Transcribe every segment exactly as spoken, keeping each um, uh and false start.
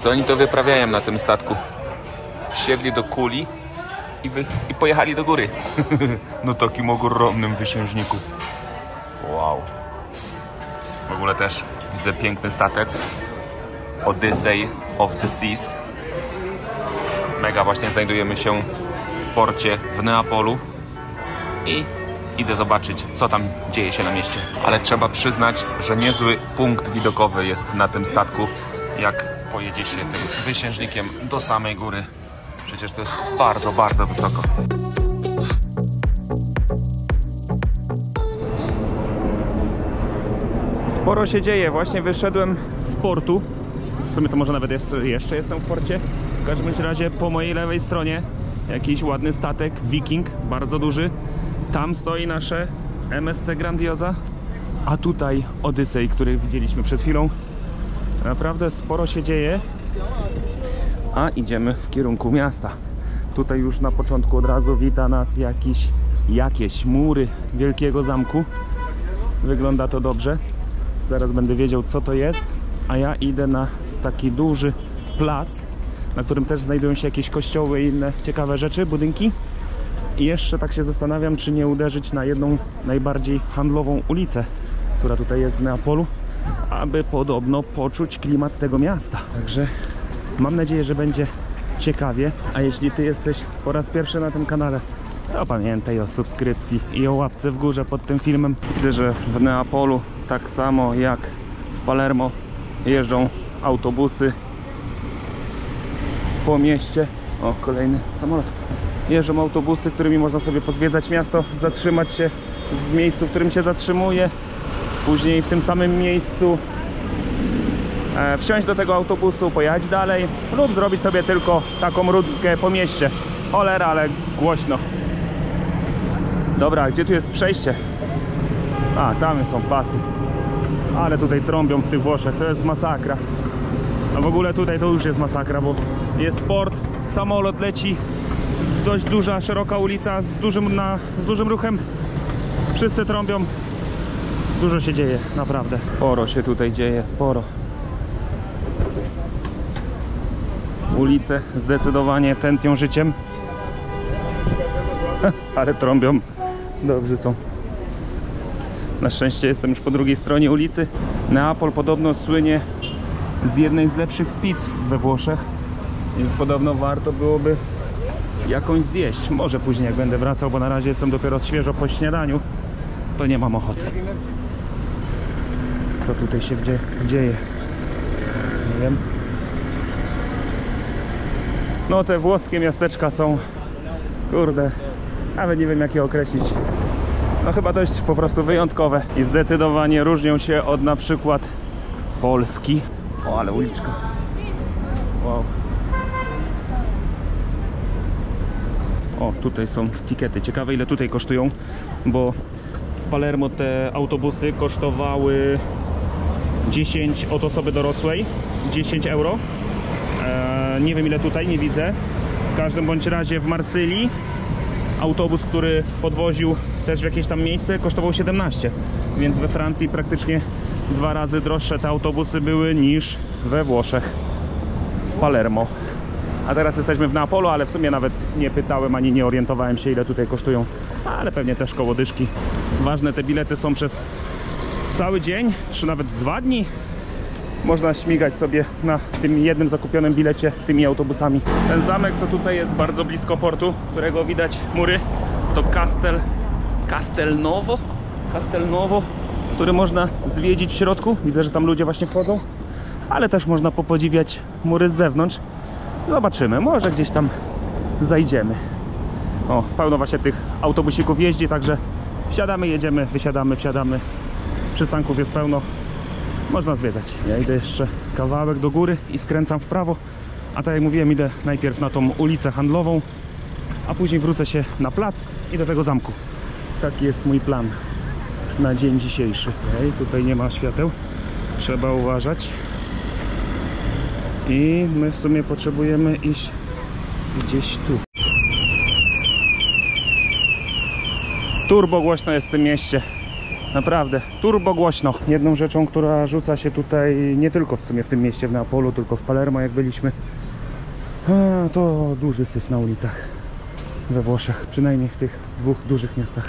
Co oni to wyprawiają na tym statku? Wsiedli do kuli i, wy... i pojechali do góry. No takim ogromnym wysiężniku. Wow. W ogóle też widzę piękny statek. Odyssey of the Seas. Mega, właśnie znajdujemy się w porcie w Neapolu i idę zobaczyć, co tam dzieje się na mieście. Ale trzeba przyznać, że niezły punkt widokowy jest na tym statku, jak pojedzie się tym wysiężnikiem do samej góry. Przecież to jest bardzo, bardzo wysoko. Sporo się dzieje. Właśnie wyszedłem z portu. W sumie to może nawet jest, jeszcze jestem w porcie. W każdym razie po mojej lewej stronie jakiś ładny statek, Viking, bardzo duży. Tam stoi nasze M S C Grandioza, a tutaj Odyssey, który widzieliśmy przed chwilą. Naprawdę sporo się dzieje, a idziemy w kierunku miasta. Tutaj już na początku od razu wita nas jakiś, jakieś mury wielkiego zamku. Wygląda to dobrze. Zaraz będę wiedział, co to jest, a ja idę na taki duży plac, na którym też znajdują się jakieś kościoły i inne ciekawe rzeczy, budynki. I jeszcze tak się zastanawiam, czy nie uderzyć na jedną najbardziej handlową ulicę, która tutaj jest w Neapolu, aby podobno poczuć klimat tego miasta. Także mam nadzieję, że będzie ciekawie, a jeśli Ty jesteś po raz pierwszy na tym kanale, to pamiętaj o subskrypcji i o łapce w górze pod tym filmem. Widzę, że w Neapolu, tak samo jak w Palermo, jeżdżą autobusy po mieście. O, kolejny samolot. Jeżdżą autobusy, którymi można sobie pozwiedzać miasto, zatrzymać się w miejscu, w którym się zatrzymuje, później w tym samym miejscu e, wsiąść do tego autobusu, pojechać dalej lub zrobić sobie tylko taką rundkę po mieście. Cholera, ale głośno. Dobra, gdzie tu jest przejście? A, tam są pasy. Ale tutaj trąbią w tych Włoszech, to jest masakra. A w ogóle tutaj to już jest masakra, bo jest port, samolot leci, dość duża, szeroka ulica z dużym, na, z dużym ruchem. Wszyscy trąbią. Dużo się dzieje, naprawdę. Sporo się tutaj dzieje, sporo. Ulice zdecydowanie tętnią życiem. Ale trąbią. Dobrzy są. Na szczęście jestem już po drugiej stronie ulicy. Neapol podobno słynie z jednej z lepszych pizz we Włoszech. Więc podobno warto byłoby jakąś zjeść. Może później, jak będę wracał, bo na razie jestem dopiero świeżo po śniadaniu, to nie mam ochoty. Co tutaj się gdzie, dzieje? Nie wiem. No te włoskie miasteczka są, kurde, nawet nie wiem, jak je określić. No chyba dość po prostu wyjątkowe i zdecydowanie różnią się od na przykład Polski. O, ale uliczka. Wow. O, tutaj są tikety. Ciekawe, ile tutaj kosztują, bo w Palermo te autobusy kosztowały dziesięć od osoby dorosłej, dziesięć euro. Eee, nie wiem, ile tutaj, nie widzę. W każdym bądź razie w Marsylii autobus, który podwoził też w jakieś tam miejsce, kosztował siedemnaście. Więc we Francji praktycznie dwa razy droższe te autobusy były niż we Włoszech, w Palermo. A teraz jesteśmy w Neapolu, ale w sumie nawet nie pytałem ani nie orientowałem się, ile tutaj kosztują, ale pewnie też koło dyszki. Ważne, te bilety są przez cały dzień, czy nawet dwa dni. Można śmigać sobie na tym jednym zakupionym bilecie tymi autobusami. Ten zamek, co tutaj jest bardzo blisko portu, którego widać mury, to Castel, Castelnovo, Castelnovo, który można zwiedzić w środku. Widzę, że tam ludzie właśnie wchodzą, ale też można popodziwiać mury z zewnątrz. Zobaczymy, może gdzieś tam zajdziemy. O, pełno właśnie tych autobusików jeździ, także wsiadamy, jedziemy, wysiadamy, wsiadamy. Przystanków jest pełno, można zwiedzać. Ja idę jeszcze kawałek do góry i skręcam w prawo, a tak jak mówiłem, idę najpierw na tą ulicę handlową, a później wrócę się na plac i do tego zamku. Taki jest mój plan na dzień dzisiejszy. Okay, tutaj nie ma świateł, trzeba uważać. I my w sumie potrzebujemy iść gdzieś tu. Turbo głośno jest w tym mieście. Naprawdę, turbo głośno. Jedną rzeczą, która rzuca się tutaj nie tylko w sumie w tym mieście, w Neapolu, tylko w Palermo, jak byliśmy, to duży syf na ulicach we Włoszech, przynajmniej w tych dwóch dużych miastach.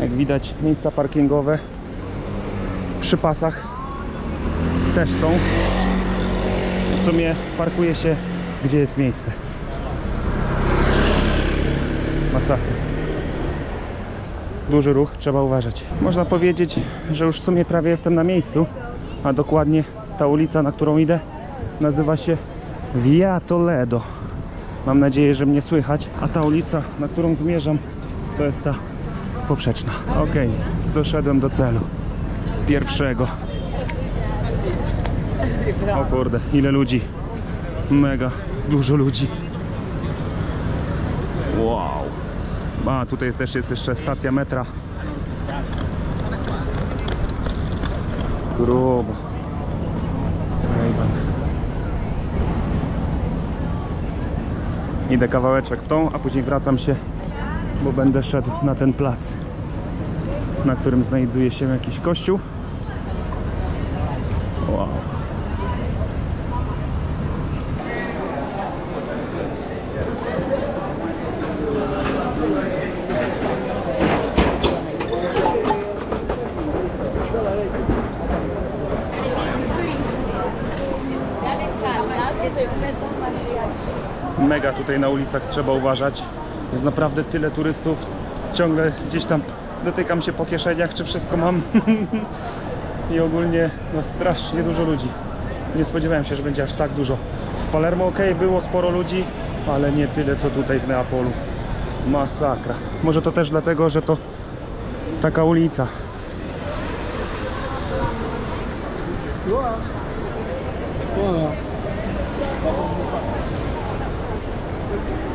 Jak widać, miejsca parkingowe przy pasach też są. W sumie parkuje się, gdzie jest miejsce. Masakra. Duży ruch, trzeba uważać. Można powiedzieć, że już w sumie prawie jestem na miejscu, a dokładnie ta ulica, na którą idę, nazywa się Via Toledo. Mam nadzieję, że mnie słychać. A ta ulica, na którą zmierzam, to jest ta poprzeczna. Ok, doszedłem do celu. Pierwszego. O kurde, ile ludzi. Mega dużo ludzi. Wow. A tutaj też jest jeszcze stacja metra. Grubo. Idę kawałeczek w tą, a później wracam się, bo będę szedł na ten plac, na którym znajduje się jakiś kościół. Wow. Mega tutaj na ulicach trzeba uważać. Jest naprawdę tyle turystów. Ciągle gdzieś tam dotykam się po kieszeniach, czy wszystko mam. I ogólnie no, strasznie dużo ludzi. Nie spodziewałem się, że będzie aż tak dużo. W Palermo ok, było sporo ludzi, ale nie tyle co tutaj w Neapolu. Masakra. Może to też dlatego, że to taka ulica.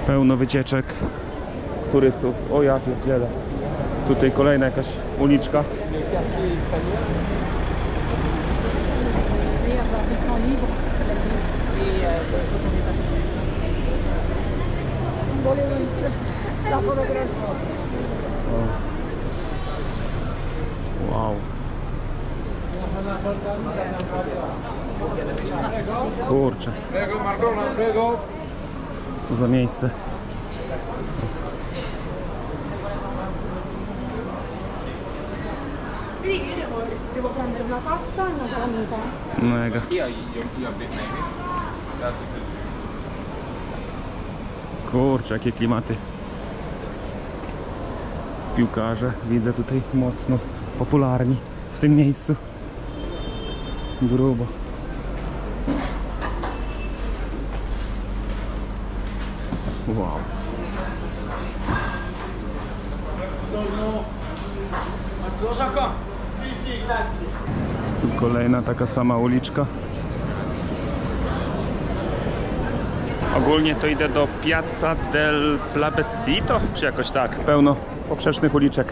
Pełno wycieczek turystów. O ja pierdzielę. Tutaj kolejna jakaś uliczka. Wow. Kurczę. Co za miejsce. Mega. Kurczę, jakie klimaty. Piłkarze, widzę tutaj mocno popularni w tym miejscu. Grubo. Wow. Tu kolejna taka sama uliczka. Ogólnie to idę do Piazza del Plebiscito, czy jakoś tak. Pełno poprzecznych uliczek,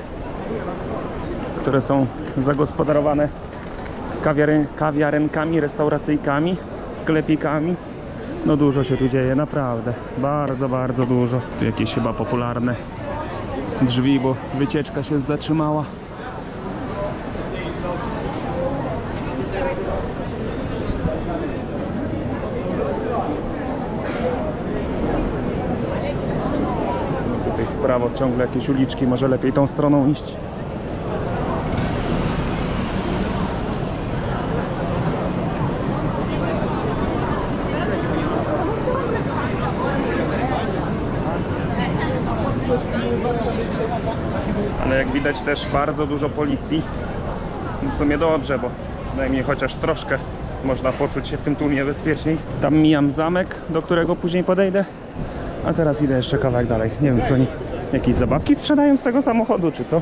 które są zagospodarowane kawiaren kawiarenkami, restauracyjkami, sklepikami. No dużo się tu dzieje, naprawdę. Bardzo, bardzo dużo. Tu jakieś chyba popularne drzwi, bo wycieczka się zatrzymała. Są tutaj w prawo ciągle jakieś uliczki, może lepiej tą stroną iść. Ale jak widać też bardzo dużo policji. W sumie dobrze, bo najmniej chociaż troszkę można poczuć się w tym tłumie bezpieczniej. Tam mijam zamek, do którego później podejdę. A teraz idę jeszcze kawałek dalej. Nie wiem, co oni jakieś zabawki sprzedają z tego samochodu, czy co?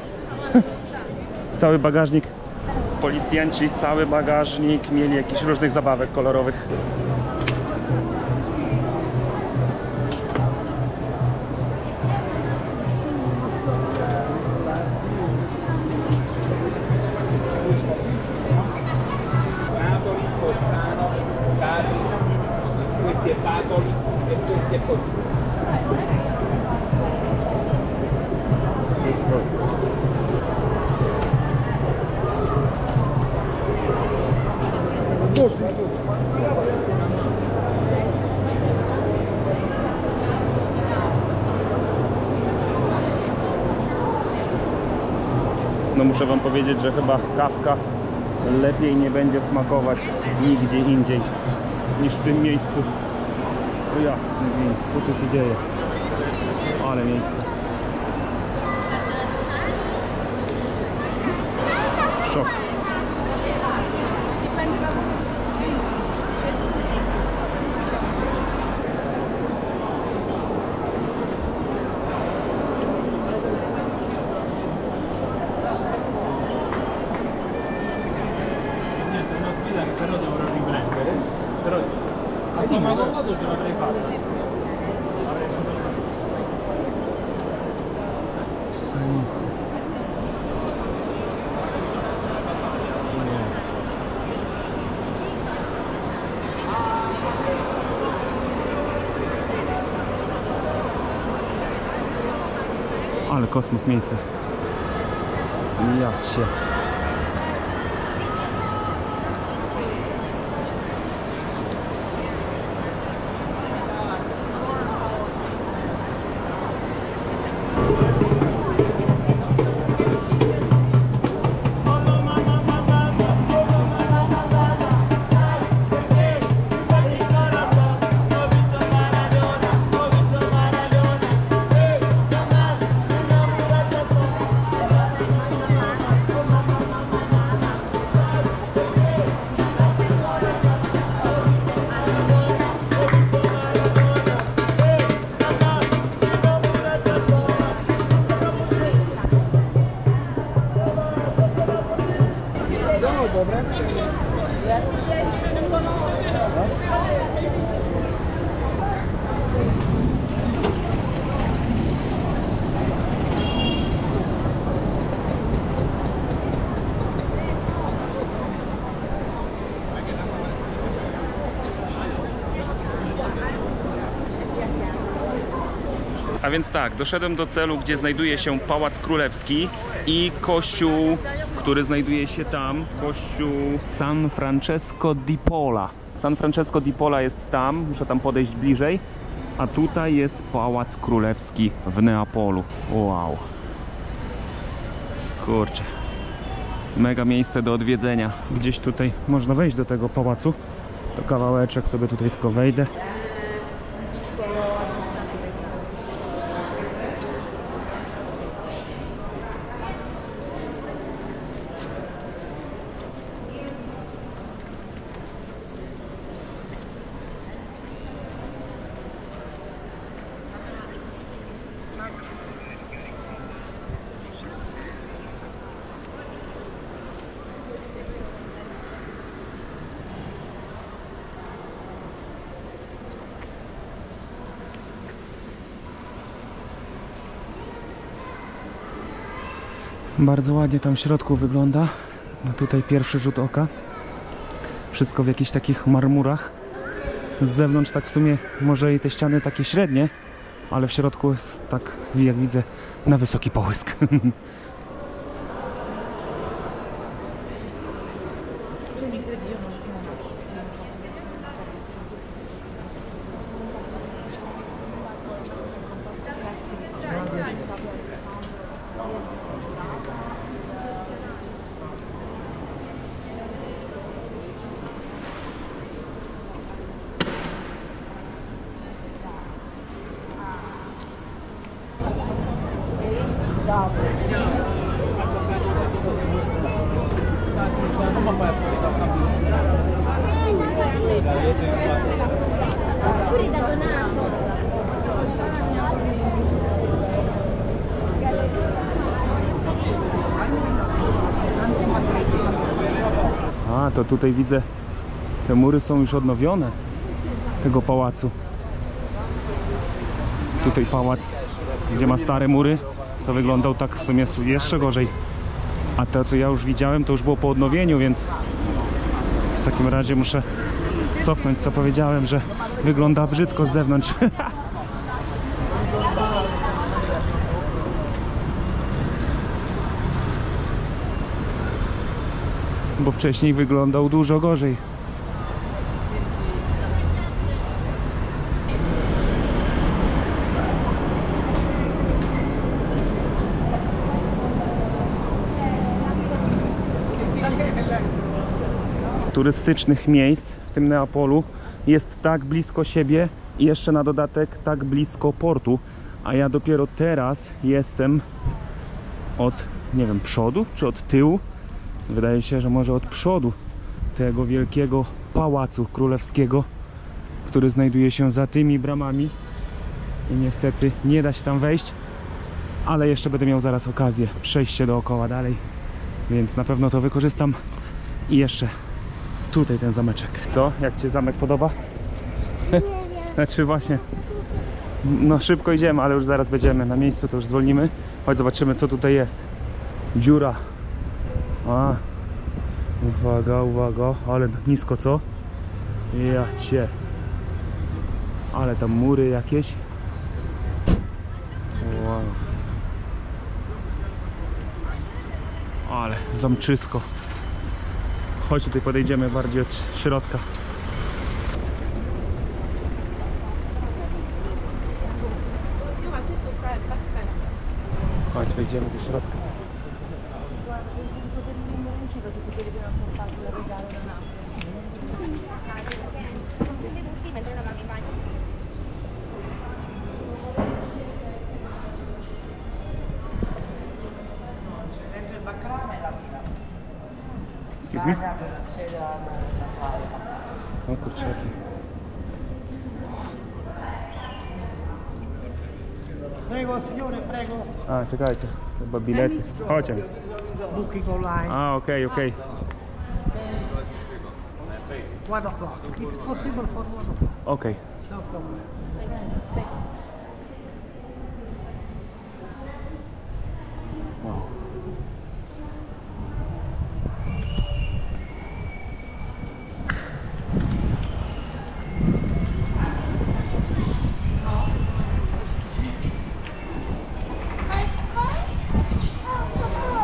Cały bagażnik policjanci cały bagażnik mieli jakichś różnych zabawek kolorowych. No muszę wam powiedzieć, że chyba kawka lepiej nie będzie smakować nigdzie indziej niż w tym miejscu. O jasny gwint, co tu się dzieje? Ale miejsce. Szok. Ale kosmos miejsce. Jak się. A więc tak, doszedłem do celu, gdzie znajduje się Pałac Królewski i kościół, który znajduje się tam, kościół San Francesco di Pola. San Francesco di Pola jest tam, muszę tam podejść bliżej, a tutaj jest Pałac Królewski w Neapolu. Wow. Kurczę. Mega miejsce do odwiedzenia. Gdzieś tutaj można wejść do tego pałacu. To kawałeczek sobie tutaj tylko wejdę. Bardzo ładnie tam w środku wygląda, no tutaj pierwszy rzut oka. Wszystko w jakichś takich marmurach. Z zewnątrz tak w sumie może i te ściany takie średnie, ale w środku jest tak, jak widzę, na wysoki połysk. Grazie. to tutaj widzę, te mury są już odnowione tego pałacu. Tutaj pałac, gdzie ma stare mury, to wyglądał tak w sumie jeszcze gorzej. A to, co ja już widziałem, to już było po odnowieniu, więc w takim razie muszę cofnąć, co powiedziałem, że wygląda brzydko z zewnątrz. Bo wcześniej wyglądał dużo gorzej. Turystycznych miejsc w tym Neapolu jest tak blisko siebie i jeszcze na dodatek tak blisko portu, a ja dopiero teraz jestem od, nie wiem, przodu czy od tyłu, wydaje się, że może od przodu tego wielkiego pałacu królewskiego, który znajduje się za tymi bramami i niestety nie da się tam wejść, ale jeszcze będę miał zaraz okazję przejść się dookoła dalej, więc na pewno to wykorzystam. I jeszcze tutaj ten zameczek. Co? Jak Ci się zamek podoba? Nie wiem. Znaczy właśnie, no szybko idziemy, ale już zaraz będziemy na miejscu, to już zwolnimy. Chodź, zobaczymy, co tutaj jest. Dziura. A, uwaga, uwaga, ale nisko, co? Ja cię. Ale tam mury jakieś. Wow. Ale zamczysko. Chodź, tutaj podejdziemy bardziej od środka. Chodź, wejdziemy do środka. Excuse me? O kurczaki. Prego, signore, prego. A, czekajcie, chyba bilety. Chodźcie. A, okej, okej. Okej.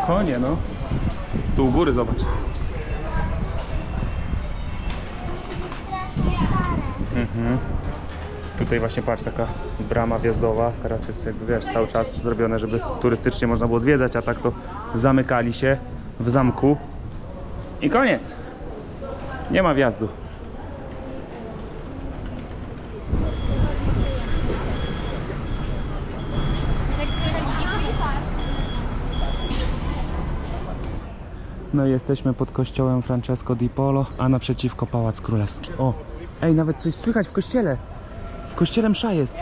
Konie, no. Tu u góry, zobacz. Mhm. Tutaj właśnie patrz, taka brama wjazdowa. Teraz jest, jakby wiesz, cały czas zrobione, żeby turystycznie można było zwiedzać, a tak to zamykali się w zamku. I koniec. Nie ma wjazdu. No i jesteśmy pod kościołem Francesco di Polo, a naprzeciwko Pałac Królewski. O! Ej, nawet coś słychać w kościele! W kościele msza jest!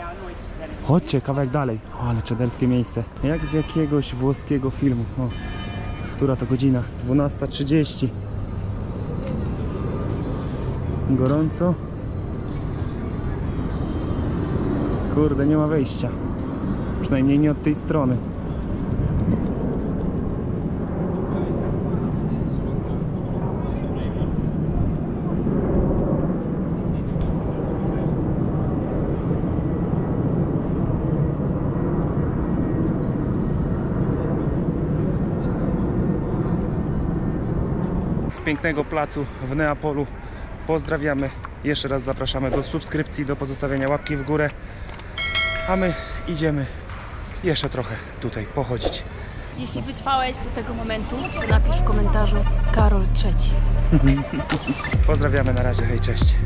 Chodźcie, kawałek dalej. O, ale czederskie miejsce. Jak z jakiegoś włoskiego filmu. O, która to godzina? dwunasta trzydzieści. Gorąco. Kurde, nie ma wejścia. Przynajmniej nie od tej strony. Pięknego placu w Neapolu pozdrawiamy, jeszcze raz zapraszamy do subskrypcji, do pozostawienia łapki w górę, a my idziemy jeszcze trochę tutaj pochodzić. Jeśli wytrwałeś do tego momentu, to napisz w komentarzu Karol trzeci. Pozdrawiamy, na razie, hej, cześć.